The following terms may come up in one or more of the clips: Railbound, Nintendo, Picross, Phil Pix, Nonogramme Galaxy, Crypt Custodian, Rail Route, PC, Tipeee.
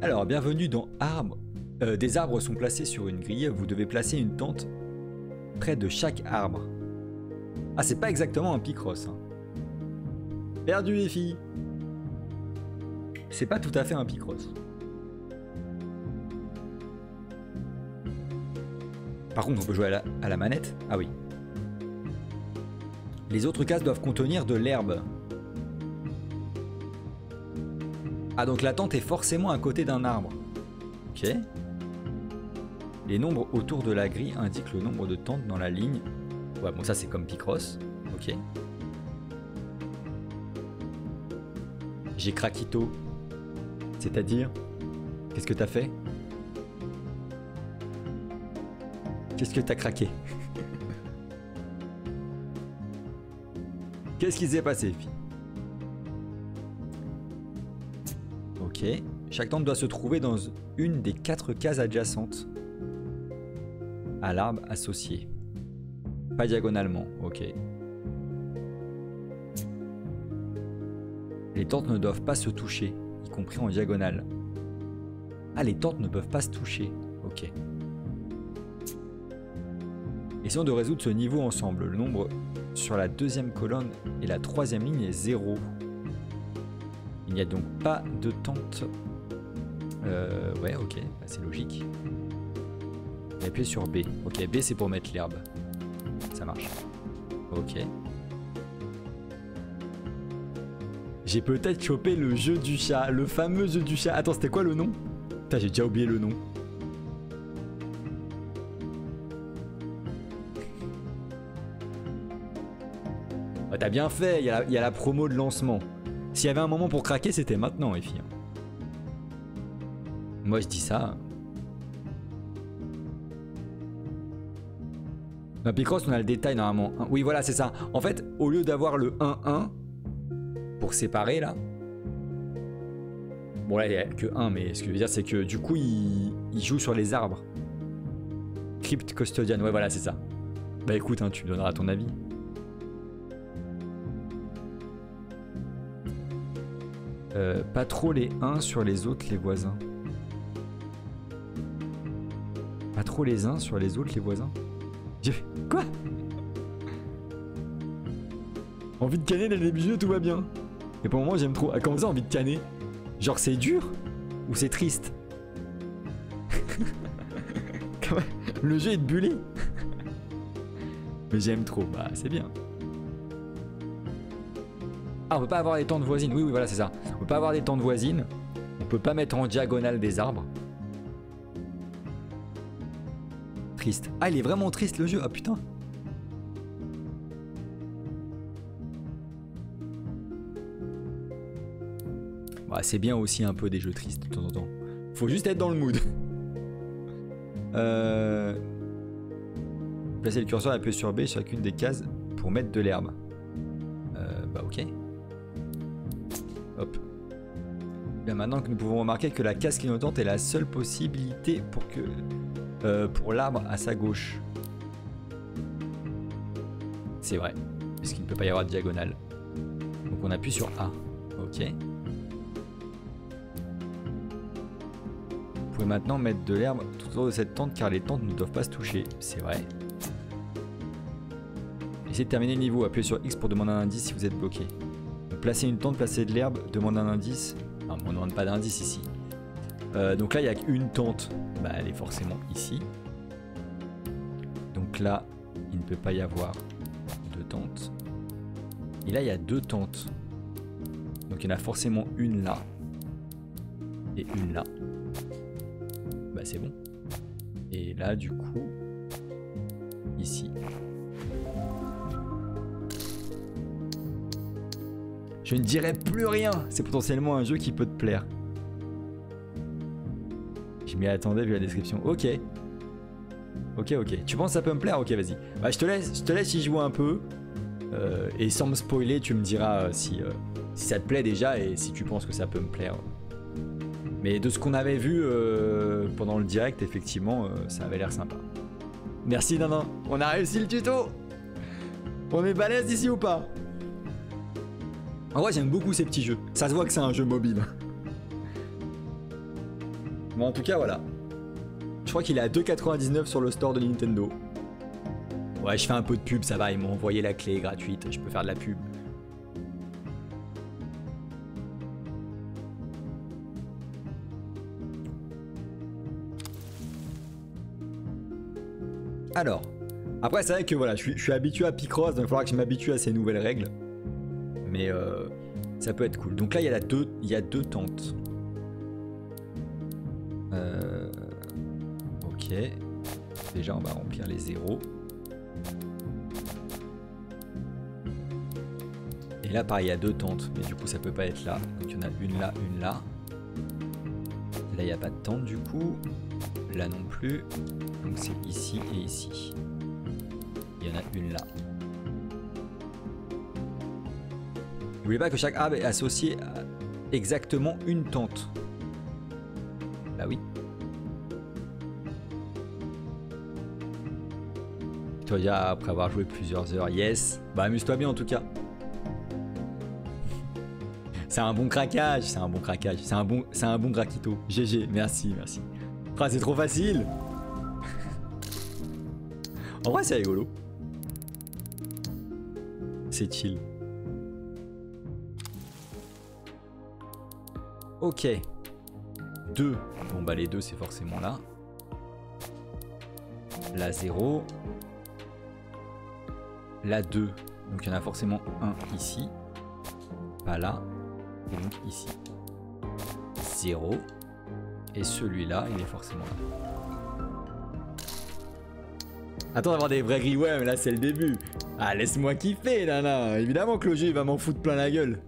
Alors, bienvenue dans Arbre. Des arbres sont placés sur une grille. Vous devez placer une tente près de chaque arbre. Ah, c'est pas exactement un Picross. Hein. Perdu les filles. C'est pas tout à fait un Picross. Par contre, on peut jouer à la manette. Ah oui. Les autres cases doivent contenir de l'herbe. Ah, donc la tente est forcément à côté d'un arbre. Ok. Les nombres autour de la grille indiquent le nombre de tentes dans la ligne. Ouais, bon, ça c'est comme Picross. Ok. J'ai craquito. C'est-à-dire? Qu'est-ce que t'as fait? Qu'est-ce que t'as craqué? Qu'est-ce qui s'est passé, fille? Ok. Chaque tente doit se trouver dans une des 4 cases adjacentes à l'arbre associé. Pas diagonalement, ok. Les tentes ne doivent pas se toucher, y compris en diagonale. Ah, les tentes ne peuvent pas se toucher, ok. Essayons de résoudre ce niveau ensemble. Le nombre sur la 2e colonne et la 3e ligne est 0. Il n'y a donc pas de tente. Ouais, ok, bah, c'est logique. Appuyez sur B. Ok, B c'est pour mettre l'herbe. Ça marche. Ok. J'ai peut-être chopé le jeu du chat, le fameux jeu du chat. Attends, c'était quoi le nom? Putain, j'ai déjà oublié le nom. Oh, t'as bien fait, il y a la promo de lancement. S'il y avait un moment pour craquer, c'était maintenant, les filles. Moi, je dis ça. Dans Picross, on a le détail, normalement. Oui, voilà, c'est ça. En fait, au lieu d'avoir le 1-1, pour séparer, là... Bon, là, il n'y a que 1, mais ce que je veux dire, c'est que, du coup, il joue sur les arbres. Crypt Custodian, ouais, voilà, c'est ça. Bah, écoute, hein, tu me donneras ton avis. Pas trop les 1 sur les autres, les voisins. Pas trop les 1 sur les autres, les voisins. Quoi? Envie de canner dès le début du jeu, tout va bien. Et pour le moment, j'aime trop. Ah, comment ça, envie de canner? Genre, c'est dur? Ou c'est triste? Le jeu est de bully. Mais j'aime trop, bah c'est bien. Ah, on peut pas avoir des tentes voisines. Oui, oui, voilà, c'est ça. On peut pas avoir des tentes voisines. On peut pas mettre en diagonale des arbres. Triste. Ah, il est vraiment triste le jeu. Ah putain. Bah, c'est bien aussi un peu des jeux tristes de temps en temps. Faut juste être dans le mood. Placez le curseur et appuyez sur B chacune des cases pour mettre de l'herbe. Bah ok. Hop. Bien, maintenant que nous pouvons remarquer que la case clignotante est la seule possibilité pour l'arbre à sa gauche. C'est vrai, parce qu'il ne peut pas y avoir de diagonale. Donc on appuie sur A. Ok. Vous pouvez maintenant mettre de l'herbe tout autour de cette tente car les tentes ne doivent pas se toucher. C'est vrai. Essayez de terminer le niveau. Appuyez sur X pour demander un indice si vous êtes bloqué. Donc, placez une tente, placez de l'herbe, demandez un indice. Non, on ne demande pas d'indice ici. Donc là, il n'y a qu'une tente. Bah, elle est forcément ici. Donc là, il ne peut pas y avoir de tente. Et là, il y a 2 tentes. Donc il y en a forcément une là. Et une là. Bah, c'est bon. Et là, du coup, ici. Je ne dirai plus rien. C'est potentiellement un jeu qui peut te plaire. Je m'y attendais vu la description. Ok. Ok, ok. Tu penses que ça peut me plaire? Ok, vas-y. Bah, je te laisse y jouer un peu. Et sans me spoiler, tu me diras si ça te plaît déjà et si tu penses que ça peut me plaire. Mais de ce qu'on avait vu pendant le direct, effectivement, ça avait l'air sympa. Merci, Nanan. On a réussi le tuto. On est balèze ici ou pas? En vrai, j'aime beaucoup ces petits jeux. Ça se voit que c'est un jeu mobile. Mais en tout cas, voilà. Je crois qu'il est à 2,99 sur le store de Nintendo. Ouais, je fais un peu de pub, ça va, ils m'ont envoyé la clé gratuite, je peux faire de la pub. Alors, après c'est vrai que voilà, je suis habitué à Picross, donc il faudra que je m'habitue à ces nouvelles règles. Mais ça peut être cool. Donc là, il y a, deux tentes. Ok. Déjà, on va remplir les zéros. Et là, pareil, il y a deux tentes, mais du coup, ça peut pas être là. Donc il y en a une là, une là. Là, il n'y a pas de tente du coup. Là non plus. Donc c'est ici et ici. Il y en a une là. N'oubliez pas que chaque arbre est associé à exactement une tente. Bah oui. Toi déjà, après avoir joué plusieurs heures, yes. Bah amuse-toi bien en tout cas. C'est un bon craquage, c'est un bon craquage, c'est un bon craquito. GG, merci, merci. Ah, c'est trop facile. En vrai, c'est rigolo. C'est chill. Ok. 2. Bon, bah, les 2, c'est forcément là. Là, 0. Là, 2. Donc, il y en a forcément un ici. Pas là. Et donc, ici. 0. Et celui-là, il est forcément là. Attends d'avoir des vrais grilles, ouais, mais là c'est le début. Ah, laisse-moi kiffer, nana. Évidemment que le jeu, il va m'en foutre plein la gueule.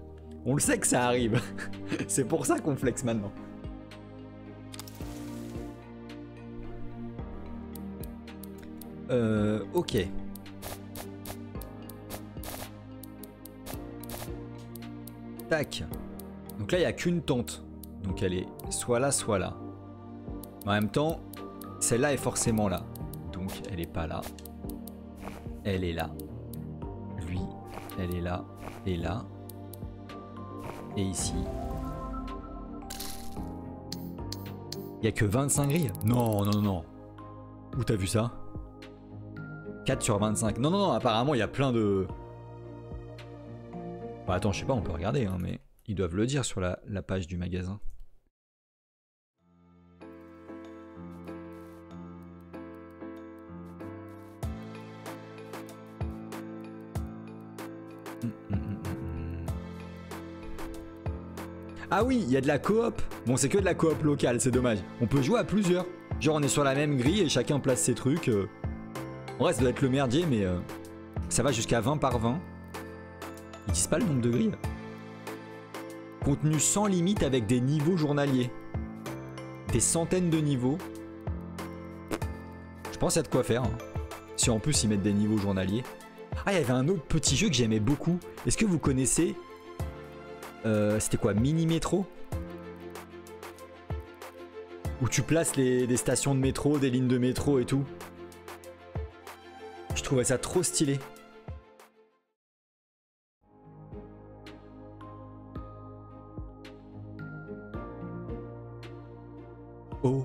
On le sait que ça arrive. C'est pour ça qu'on flex maintenant. Ok. Tac. Donc là, il n'y a qu'une tente. Donc elle est soit là, soit là. Mais en même temps, celle-là est forcément là. Donc elle est pas là. Elle est là. Lui, elle est là. Et là. Et ici. Il n'y a que 25 grilles. Non, non, non. Où t'as vu ça? 4 sur 25. Non, non, non. Apparemment, il y a plein de... Bah, attends, je sais pas, on peut regarder, hein, mais ils doivent le dire sur la page du magasin. Ah oui, il y a de la coop. Bon, c'est que de la coop locale, c'est dommage. On peut jouer à plusieurs. Genre, on est sur la même grille et chacun place ses trucs. En vrai, ça doit être le merdier, mais ça va jusqu'à 20 par 20. Ils disent pas le nombre de grilles. Contenu sans limite avec des niveaux journaliers. Des centaines de niveaux. Je pense à de quoi faire. Hein. Si en plus, ils mettent des niveaux journaliers. Ah, il y avait un autre petit jeu que j'aimais beaucoup. Est-ce que vous connaissez... c'était quoi, Mini Metro? Où tu places des stations de métro, des lignes de métro et tout. Je trouvais ça trop stylé. Oh.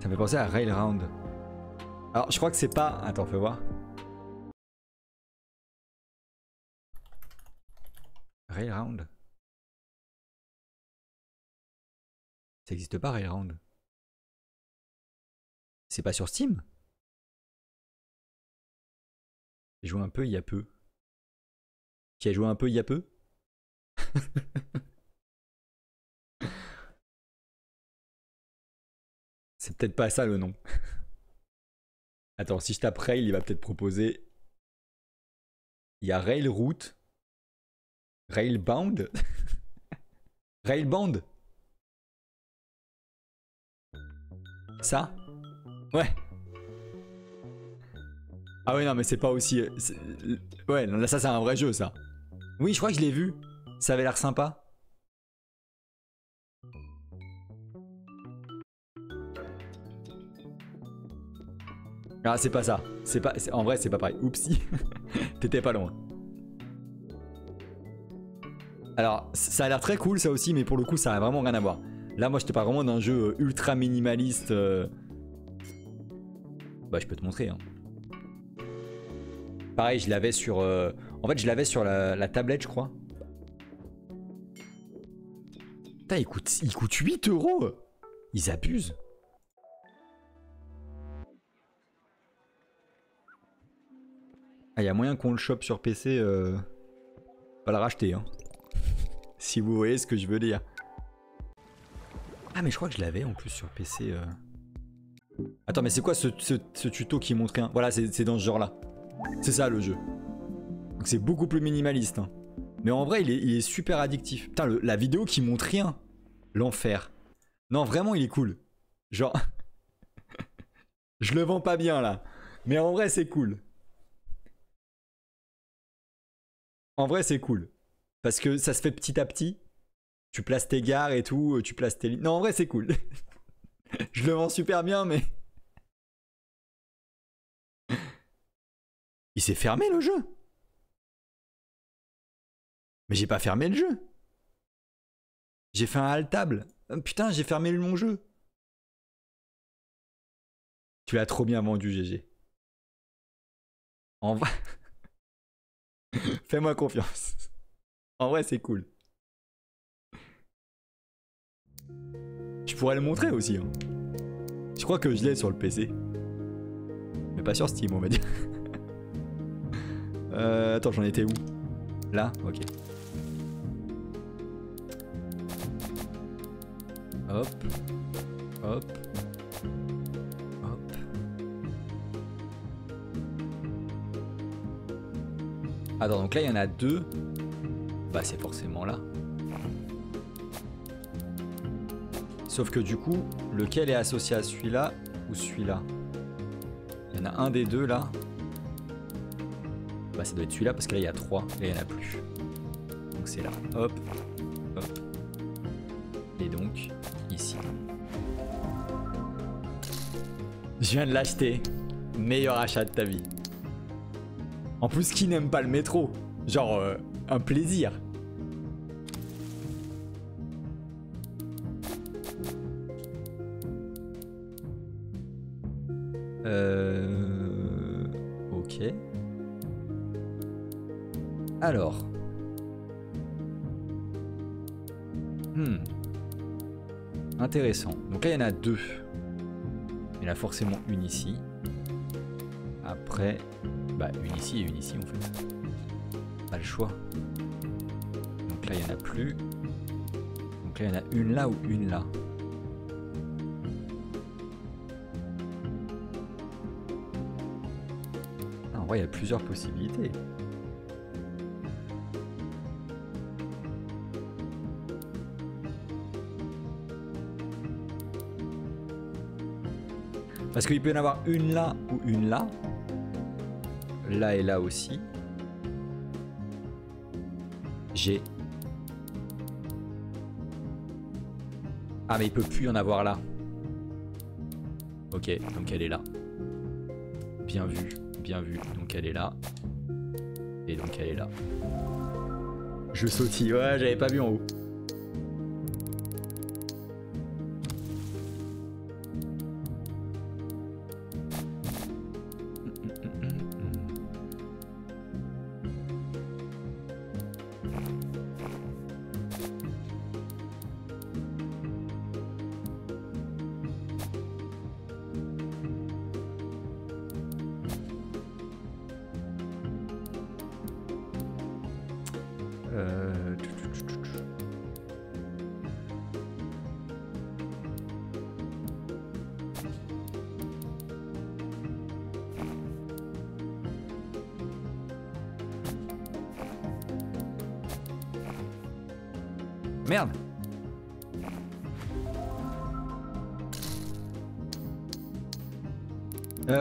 Ça me fait penser à Rail Round. Alors je crois que c'est pas... Attends, fais voir. Railround. Ça existe pas, Railround. C'est pas sur Steam? J'ai joué un peu il y a peu. Qui a joué un peu il y a peu? C'est peut-être pas ça le nom. Attends, si je tape Rail, il va peut-être proposer. Il y a Rail Route. Railbound. Railbound. Ça? Ouais. Ah ouais, non, mais c'est pas aussi... Ouais, non, là, ça, c'est un vrai jeu, ça. Oui, je crois que je l'ai vu. Ça avait l'air sympa. Ah, c'est pas ça. C'est pas... En vrai, c'est pas pareil. Oupsie. T'étais pas loin. Alors, ça a l'air très cool ça aussi, mais pour le coup, ça a vraiment rien à voir. Là, moi, je te parle vraiment d'un jeu ultra minimaliste. Bah, je peux te montrer. Hein. Pareil, je l'avais sur... En fait, je l'avais sur la tablette, je crois. Putain, il coûte 8 euros. Ils abusent. Ah, il y a moyen qu'on le chope sur PC. Pas le racheter, hein. Si vous voyez ce que je veux dire. Ah, mais je crois que je l'avais en plus sur PC. Attends, mais c'est quoi ce tuto qui montrait un... Voilà, c'est dans ce genre-là. C'est ça le jeu. Donc c'est beaucoup plus minimaliste. Hein. Mais en vrai, il est super addictif. Putain, la vidéo qui montre rien. L'enfer. Non, vraiment, il est cool. Genre... je le vends pas bien, là. Mais en vrai, c'est cool. En vrai, c'est cool. Parce que ça se fait petit à petit. Tu places tes gares et tout. Tu places tes lignes. Non, en vrai, c'est cool. Je le vends super bien, mais... il s'est fermé le jeu. Mais j'ai pas fermé le jeu. J'ai fait un haltable. Putain, j'ai fermé mon jeu. Tu l'as trop bien vendu, GG. En vrai... fais-moi confiance. En vrai, c'est cool. Je pourrais le montrer aussi. Hein. Je crois que je l'ai sur le PC. Mais pas sur Steam, on va dire. Attends, j'en étais où? Là? Ok. Hop. Hop. Hop. Attends, donc là, il y en a deux. Bah, c'est forcément là. Sauf que du coup, lequel est associé à celui-là ou celui-là? Il y en a un des deux, là. Bah, ça doit être celui-là, parce que là, il y a trois. Là, il n'y en a plus. Donc, c'est là. Hop. Hop. Et donc, ici. Je viens de l'acheter. Meilleur achat de ta vie. En plus, qui n'aime pas le métro? Genre, un plaisir. Ok. Alors. Intéressant. Donc là, il y en a deux. Il y en a forcément une ici. Après... bah, une ici et une ici, en fait. Pas le choix. Donc là, il n'y en a plus. Donc là, il y en a une là ou une là. Ah, en vrai, il y a plusieurs possibilités. Parce qu'il peut y en avoir une là ou une là. Là et là aussi. J'ai. Ah, mais il peut plus y en avoir là. Ok, donc elle est là. Bien vu, bien vu. Donc elle est là. Et donc elle est là. Je sautille, ouais, j'avais pas vu en haut. Merde.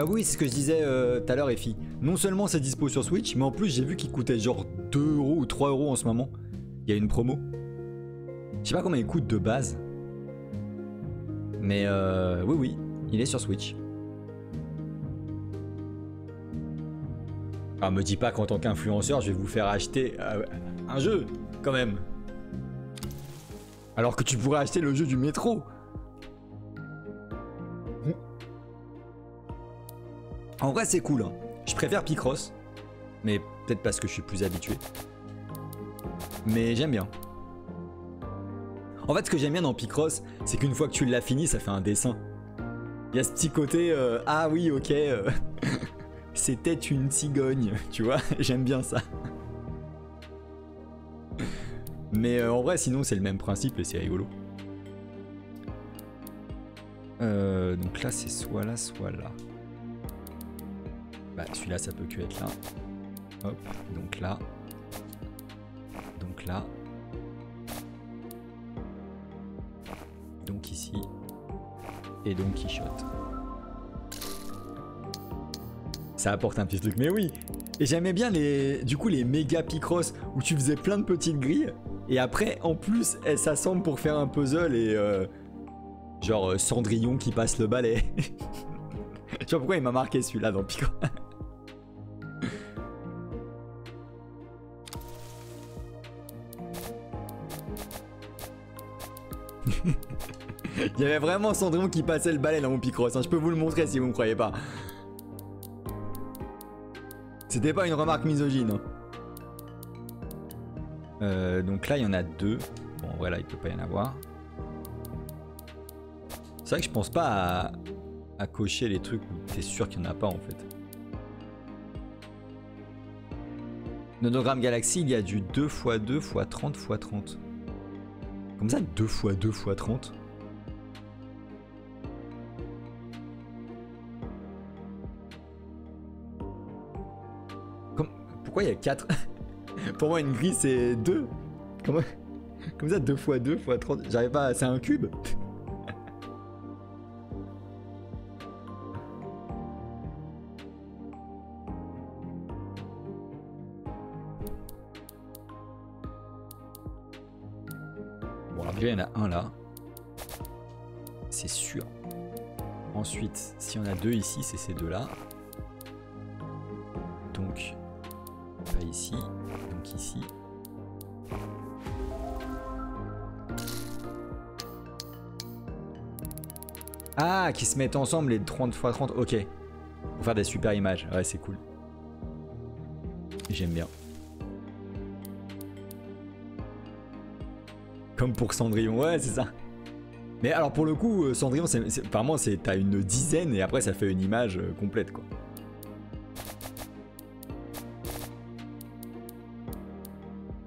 Oui, c'est ce que je disais tout à l'heure, Effie. Non seulement c'est dispo sur Switch, mais en plus j'ai vu qu'il coûtait genre 2 euros ou 3 euros en ce moment. Il y a une promo. Je sais pas combien il coûte de base. Mais oui, oui, il est sur Switch. Ah, me dis pas qu'en tant qu'influenceur, je vais vous faire acheter un jeu, quand même. Alors que tu pourrais acheter le jeu du métro. En vrai c'est cool, hein. Je préfère Picross, mais peut-être parce que je suis plus habitué. Mais j'aime bien. En fait ce que j'aime bien dans Picross, c'est qu'une fois que tu l'as fini, ça fait un dessin. Il y a ce petit côté, ah oui ok, c'était une cigogne, tu vois, j'aime bien ça. Mais en vrai sinon c'est le même principe et c'est rigolo. Donc là c'est soit là, soit là. Bah celui-là ça peut que être là. Hop, donc là. Donc là. Donc ici. Et donc Quichotte. Ça apporte un petit truc, mais oui. Et j'aimais bien les, du coup les méga Picross où tu faisais plein de petites grilles. Et après en plus elles s'assemblent pour faire un puzzle et genre Cendrillon qui passe le balai. Je sais pas pourquoi il m'a marqué celui-là dans Picross. Il y avait vraiment Cendrillon qui passait le balai dans mon Picross, hein. Je peux vous le montrer si vous me croyez pas. C'était pas une remarque misogyne, hein. Donc là il y en a deux. Bon voilà, il peut pas y en avoir. C'est vrai que je pense pas à cocher les trucs où t'es sûr qu'il n'y en a pas en fait. Nonogramme Galaxy, il y a du 2×2×30×30. Comme ça 2×2×30. Comme... Pourquoi il y a 4? Pour moi une grille c'est 2. Comme ça 2×2×30. J'arrive pas à... C'est un cube. Il y en a un là, c'est sûr. Ensuite, si on a deux ici, c'est ces deux là. Donc, pas ici, donc ici. Ah, qui se mettent ensemble les 30×30, ok. Pour faire des super images, ouais, c'est cool. J'aime bien. Comme pour Cendrillon, ouais c'est ça. Mais alors pour le coup, Cendrillon, apparemment t'as une dizaine et après ça fait une image complète quoi.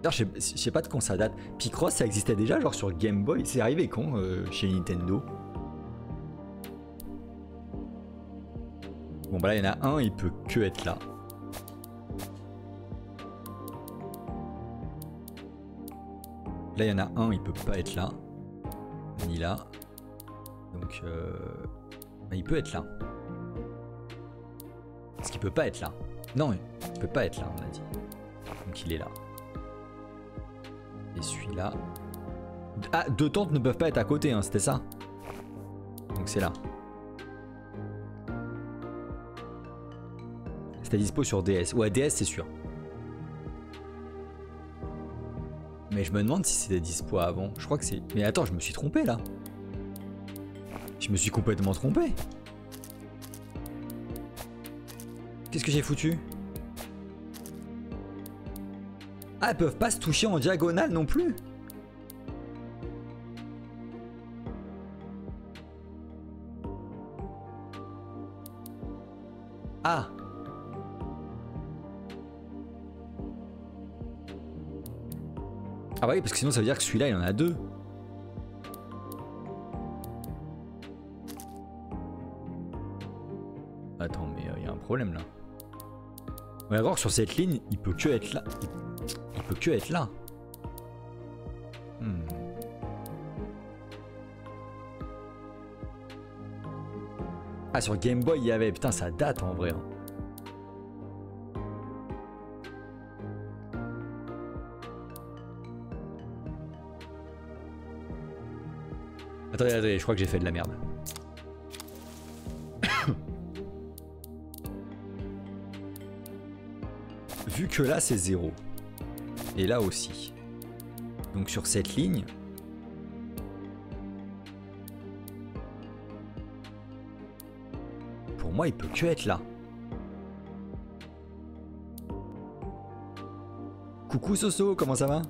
D'ailleurs je sais pas de quand ça date. Picross ça existait déjà genre sur Game Boy, c'est arrivé quand chez Nintendo? Bon bah là il y en a un, il peut que être là. Là, il y en a un, il peut pas être là, ni là, donc il peut être là. Parce qu'il peut pas être là. Non, il peut pas être là, on a dit. Donc il est là. Et celui-là... Ah, deux tentes ne peuvent pas être à côté, hein, c'était ça. Donc c'est là. C'était dispo sur DS. Ouais, DS, c'est sûr. Mais je me demande si c'était dispo avant. Je crois que c'est... Mais attends, je me suis trompé là. Je me suis complètement trompé. Qu'est-ce que j'ai foutu? Ah, elles peuvent pas se toucher en diagonale non plus. Ah. Ah bah oui, parce que sinon ça veut dire que celui-là, il en a deux. Attends, mais il y a un problème là. On va voir sur cette ligne, il peut que être là. Il peut que être là. Ah, sur Game Boy, il y avait... Putain, ça date en vrai, hein. Attendez, attendez, je crois que j'ai fait de la merde. Vu que là c'est 0. Et là aussi. Donc sur cette ligne, moi, il peut que être là. Coucou Soso, comment ça va?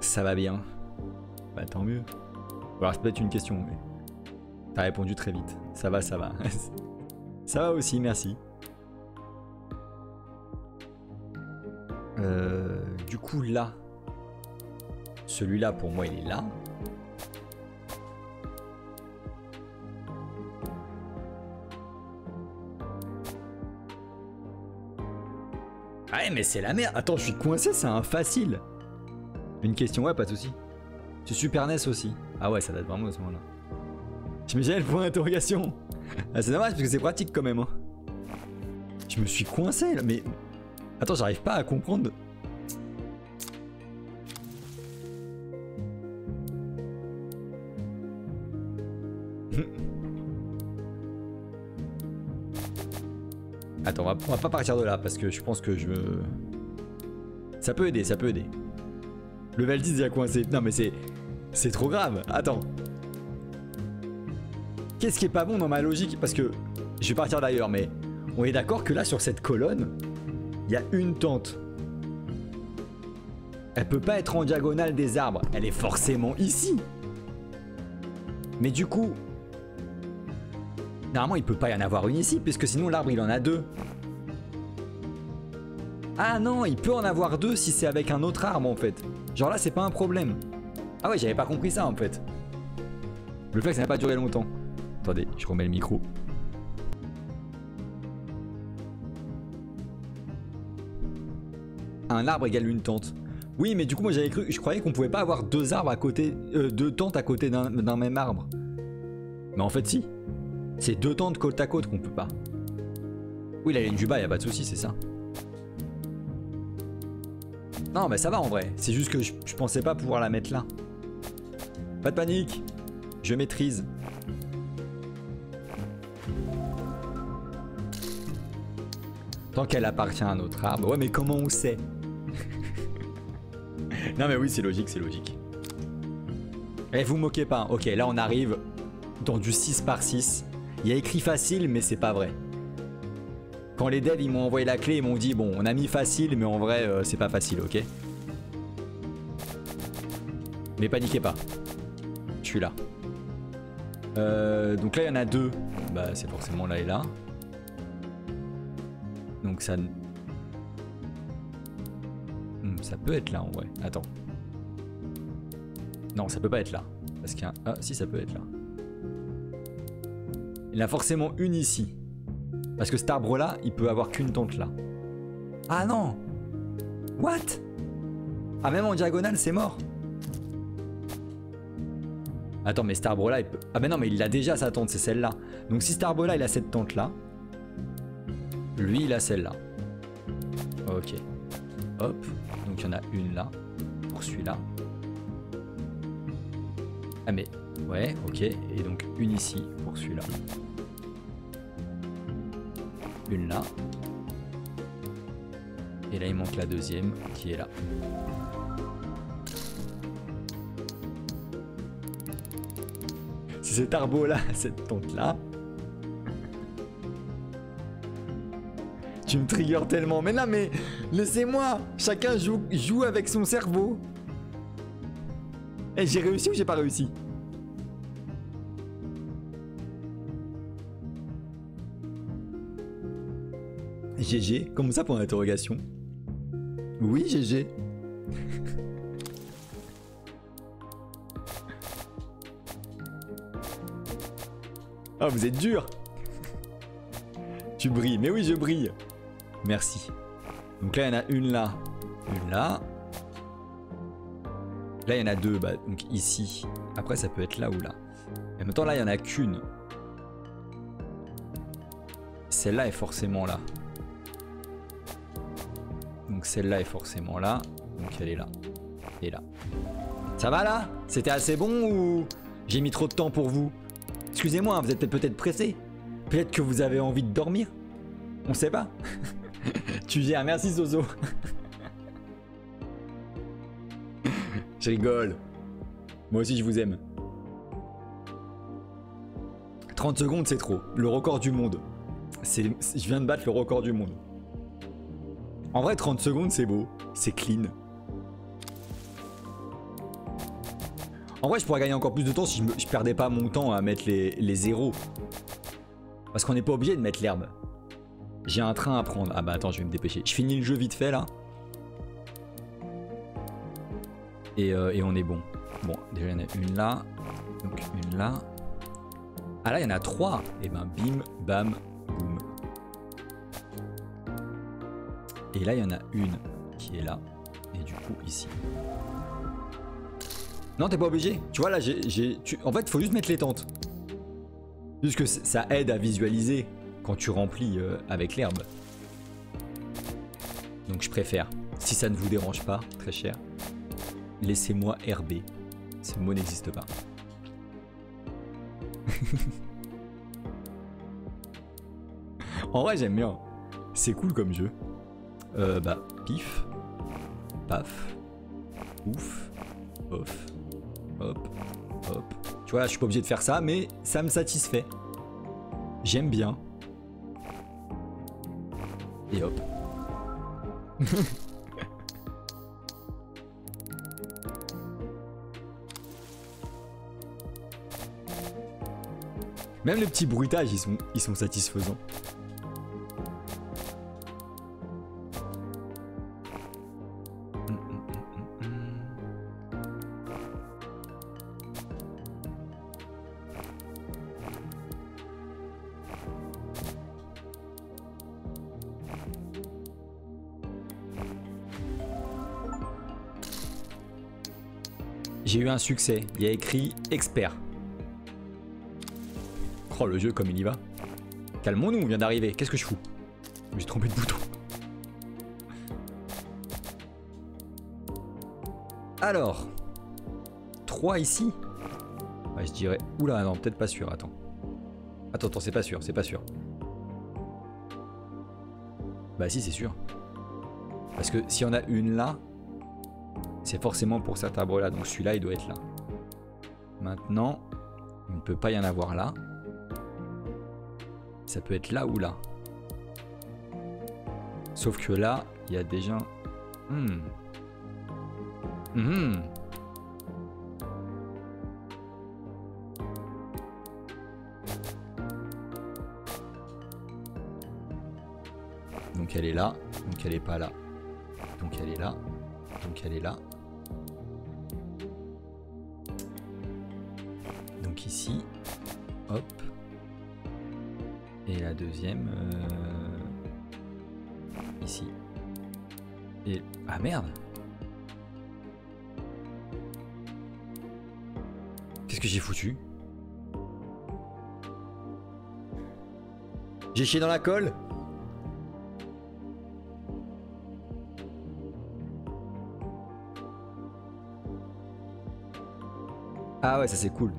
Ça va bien. Bah tant mieux. Alors c'est peut-être une question, mais... T'as répondu très vite. Ça va, ça va. Ça va aussi, merci. Du coup, là... Celui-là, pour moi, il est là. Ah ouais, mais c'est la merde. Attends, je suis coincé, c'est un facile. Une question, ouais, pas de soucis. C'est Super NES aussi. Ah ouais, ça date vraiment de ce moment-là. J'imagine le point d'interrogation. Ah, c'est dommage, parce que c'est pratique quand même. Hein. Je me suis coincé, là, mais... Attends, j'arrive pas à comprendre... Attends, on va pas partir de là parce que je pense que je... Ça peut aider, ça peut aider. Level 10 il a coincé. Non mais c'est... C'est trop grave. Attends. Qu'est-ce qui est pas bon dans ma logique? Parce que... Je vais partir d'ailleurs mais... On est d'accord que là sur cette colonne... Il y a une tente. Elle peut pas être en diagonale des arbres. Elle est forcément ici. Mais du coup... Normalement, il peut pas y en avoir une ici, puisque sinon l'arbre il en a deux. Ah non, il peut en avoir deux si c'est avec un autre arbre en fait. Genre là, c'est pas un problème. Ah ouais, j'avais pas compris ça en fait. Le flex n'a pas duré longtemps. Attendez, je remets le micro. Un arbre égale une tente. Oui, mais du coup, moi j'avais cru, je croyais qu'on pouvait pas avoir deux arbres à côté, deux tentes à côté d'un même arbre. Mais en fait, si. C'est deux tentes côte à côte qu'on peut pas. Oui, la ligne du bas, y a pas de souci, c'est ça. Non, mais ça va en vrai. C'est juste que je pensais pas pouvoir la mettre là. Pas de panique. Je maîtrise. Tant qu'elle appartient à notre arbre. Ouais, mais comment on sait? Non, mais oui, c'est logique, c'est logique. Eh, vous moquez pas. Ok, là, on arrive dans du 6 par 6. Il y a écrit facile mais c'est pas vrai. Quand les devs ils m'ont envoyé la clé, ils m'ont dit bon on a mis facile mais en vrai c'est pas facile, ok. Mais paniquez pas. Je suis là. Donc là il y en a deux. Bah c'est forcément là et là. Donc ça... ça peut être là en vrai. Attends. Non ça peut pas être là. Parce qu'il y a un... Ah si ça peut être là. Il y en a forcément une ici. Parce que cet arbre là, il peut avoir qu'une tente là. Ah non! What? Ah même en diagonale c'est mort. Attends mais cet arbre là il peut... Ah mais non mais il a déjà sa tente, c'est celle là. Donc si cet arbre là il a cette tente là. Lui il a celle là. Ok. Hop. Donc il y en a une là. Pour celui-là. Ah mais... Ouais ok. Et donc une ici pour celui-là. Une là. Et là il manque la deuxième qui est là. C'est cet arbre là, cette tente là. Tu me triggers tellement. Mais non mais laissez-moi. Chacun joue avec son cerveau. Eh, j'ai réussi ou j'ai pas réussi? GG, comme ça pour l'interrogation. Oui, GG. Ah, oh, vous êtes dur. Tu brilles, mais oui, je brille. Merci. Donc là, il y en a une là. Une là. Là, il y en a deux, bah, donc ici. Après, ça peut être là ou là. Et en même temps, là, il y en a qu'une. Celle-là est forcément là. Donc celle-là est forcément là, donc elle est là, et là. Ça va là? C'était assez bon ou j'ai mis trop de temps pour vous? Excusez-moi, vous êtes peut-être pressé. Peut-être que vous avez envie de dormir. On sait pas. Tu gères, merci Zozo. Je rigole. Moi aussi, je vous aime. 30 secondes, c'est trop. Le record du monde. Je viens de battre le record du monde. En vrai, 30 secondes, c'est beau. C'est clean. En vrai, je pourrais gagner encore plus de temps si je perdais pas mon temps à mettre les zéros. Parce qu'on n'est pas obligé de mettre l'herbe. J'ai un train à prendre. Ah bah attends, je vais me dépêcher. Je finis le jeu vite fait, là. Et on est bon. Bon, déjà, il y en a une là. Donc, une là. Ah là, il y en a trois. Et ben, bim, bam, boum. Et là, il y en a une qui est là. Et du coup, ici. Non, t'es pas obligé. Tu vois, là, en fait, il faut juste mettre les tentes. Juste que ça aide à visualiser quand tu remplis avec l'herbe. Donc, je préfère. Si ça ne vous dérange pas, très cher. Laissez-moi herber. Ce mot n'existe pas. En vrai, j'aime bien. C'est cool comme jeu. Bah, pif. Paf. Ouf. Off. Hop. Hop. Tu vois, là, je suis pas obligé de faire ça, mais ça me satisfait. J'aime bien. Et hop. Même les petits bruitages, ils sont satisfaisants. J'ai eu un succès. Il y a écrit expert. Oh, le jeu comme il y va. Calmons-nous, on vient d'arriver. Qu'est-ce que je fous? J'ai trompé de bouton. Alors. 3 ici. Ouais, je dirais... Oula, non, peut-être pas sûr. Attends. Attends, c'est pas sûr, c'est pas sûr. Bah si, c'est sûr. Parce que si on a une là, c'est forcément pour cet arbre-là. Donc celui-là, il doit être là. Maintenant, il ne peut pas y en avoir là. Ça peut être là ou là. Sauf que là, il y a déjà... Donc elle est là, donc elle est pas là. Donc elle est là, donc elle est là. Donc ici, hop. Et la deuxième, ici. Et... Ah merde! Qu'est-ce que j'ai foutu? J'ai chié dans la colle? Ah ouais, ça c'est cool.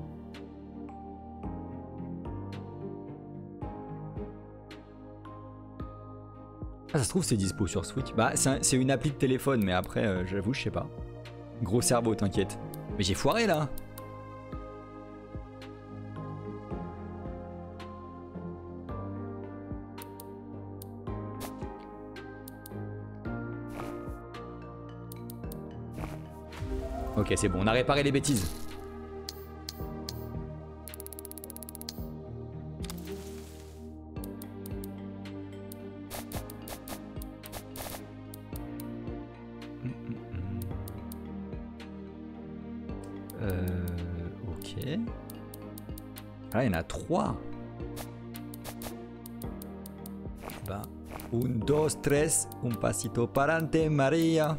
Ah, ça se trouve c'est dispo sur Switch. Bah c'est une appli de téléphone, mais après j'avoue je sais pas. Gros cerveau, t'inquiète. Mais j'ai foiré là. Ok, c'est bon, on a réparé les bêtises. Il y en a 3. Bah, 1, 2, 3, un pasito parante, Maria.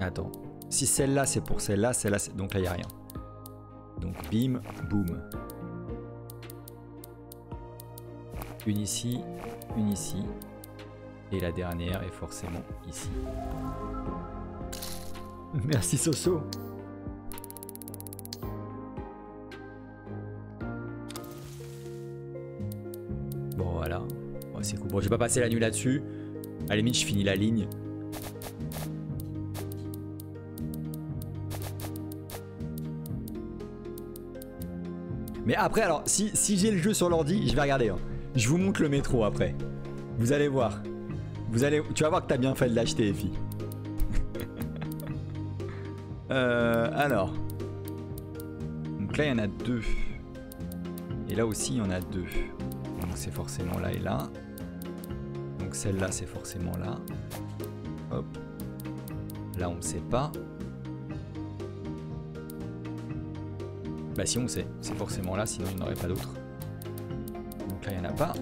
Attends, si celle-là c'est pour celle-là, c'est... donc là il n'y a rien. Donc bim, boum. Une ici, une ici, et la dernière est forcément ici. Merci Soso. c'est cool. Bon, je vais pas passer la nuit là-dessus. À la limite, je finis la ligne. Mais après, alors, si j'ai le jeu sur l'ordi, je vais regarder. Hein. Je vous montre le métro après. Vous allez voir. Tu vas voir que t'as bien fait de l'acheter, Effie. Alors. Donc là, il y en a deux. Et là aussi, il y en a deux. Donc c'est forcément là et là. Donc celle-là, c'est forcément là. Hop. Là, on ne sait pas. Bah si, on sait. C'est forcément là, sinon il n'y en aurait pas d'autre. Donc là, il n'y en a pas.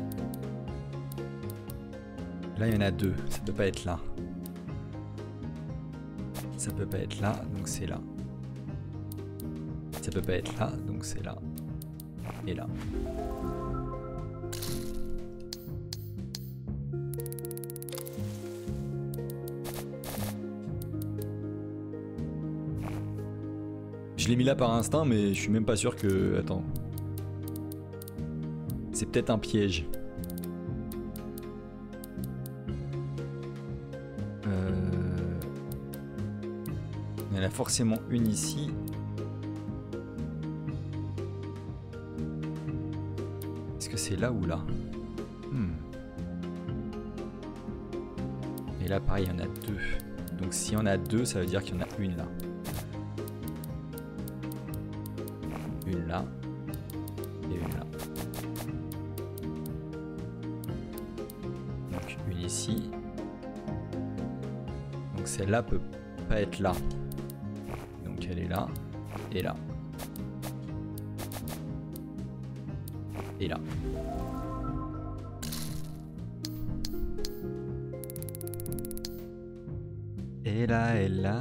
Là, il y en a deux. Ça ne peut pas être là. Ça peut pas être là, donc c'est là. Ça peut pas être là, donc c'est là. Et là. Je l'ai mis là par instinct, mais je suis même pas sûr que... Attends. C'est peut-être un piège. Il y en a forcément une ici. Est-ce que c'est là ou là? Et là, pareil, il y en a deux. Donc s'il y en a deux, ça veut dire qu'il y en a une là. Une là et une là. Donc une ici. Donc celle-là peut pas être là. Donc elle est là et là. Et là. Et là et là.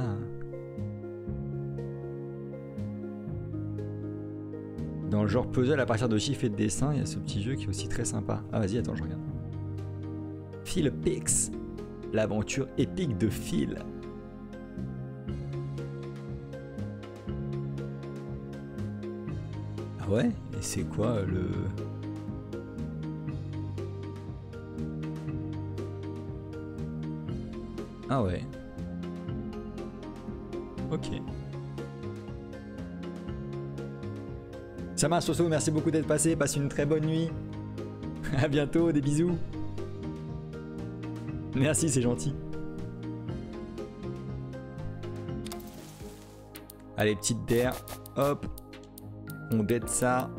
Dans le genre puzzle à partir de chiffres et de dessins, il y a ce petit jeu qui est aussi très sympa. Ah vas-y, attends, je regarde. Phil Pix, l'aventure épique de Phil. Ah ouais? Et c'est quoi le... Ah ouais. Ok. Ça marche, Soso, merci beaucoup d'être passé, passe une très bonne nuit. A bientôt, des bisous. Merci, c'est gentil. Allez, petite DR, hop. On dette ça.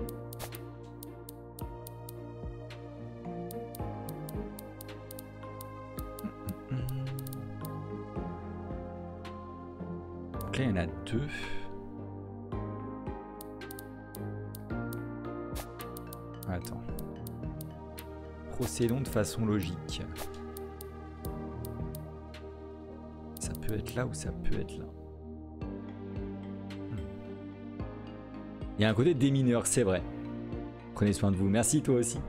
Ok, il y en a deux. Attends. Procédons de façon logique. Ça peut être là ou ça peut être là. Il y a un côté démineur, c'est vrai. Prenez soin de vous. Merci, toi aussi.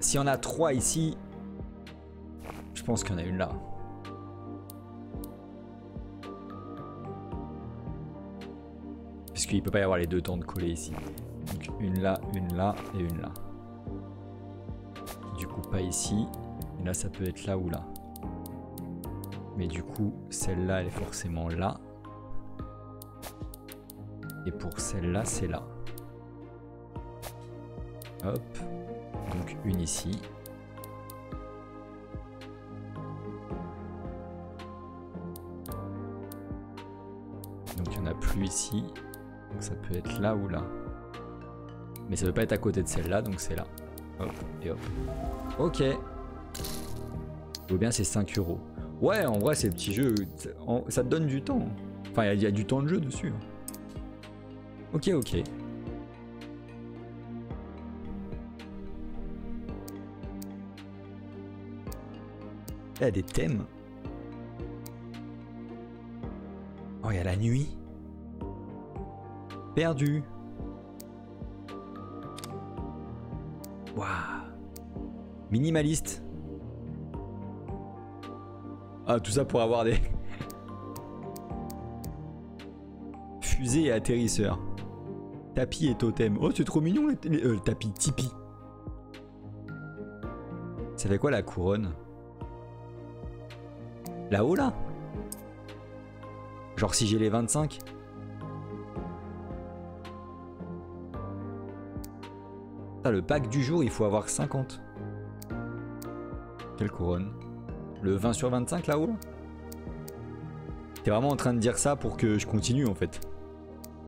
S'il y en a trois ici, je pense qu'il y en a une là. Puisqu'il ne peut pas y avoir les deux temps de coller ici. Donc une là et une là. Du coup pas ici. Et là ça peut être là ou là. Mais du coup celle-là elle est forcément là. Et pour celle-là c'est là. Hop. Donc une ici. Donc il n'y en a plus ici. Donc ça peut être là ou là. Mais ça ne peut pas être à côté de celle-là, donc c'est là. Hop et hop. Ok. Ou bien c'est 5 €. Ouais, en vrai, c'est le petit jeu. Ça te donne du temps. Enfin, il y a du temps de jeu dessus. Ok, ok. Il y a des thèmes. Oh, il y a la nuit. Perdu. Waouh. Minimaliste. Ah, tout ça pour avoir des... fusée et atterrisseur. Tapis et totem. Oh, c'est trop mignon le tapis. Tipeee. Ça fait quoi la couronne? Là-haut, là? Genre si j'ai les 25? Putain, le pack du jour, il faut avoir 50. Quelle couronne? Le 20 sur 25 là-haut là? T'es vraiment en train de dire ça pour que je continue en fait.